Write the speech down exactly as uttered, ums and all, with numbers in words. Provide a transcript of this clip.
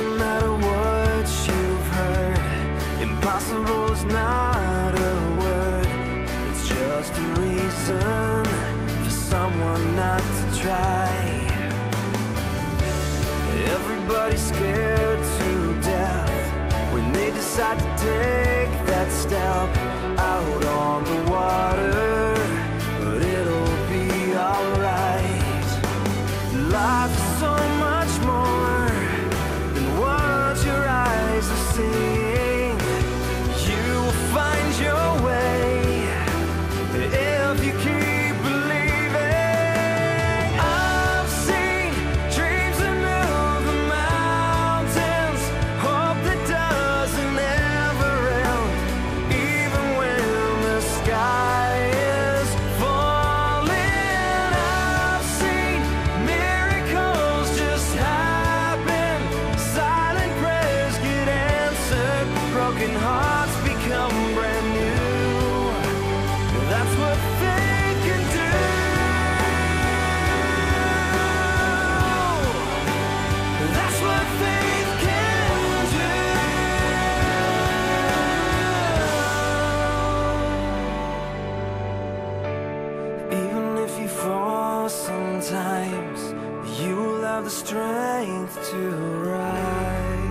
doesn't matter what you've heard, impossible is not a word. It's just a reason for someone not to try. Everybody's scared to death when they decide to take that step out on the water, but it'll be alright. Life is so much more than what your eyes are seeing. You will find your way if you keep believing. I've seen dreams that move the mountains, hope that doesn't ever end, even when the sky sometimes you will have the strength to rise.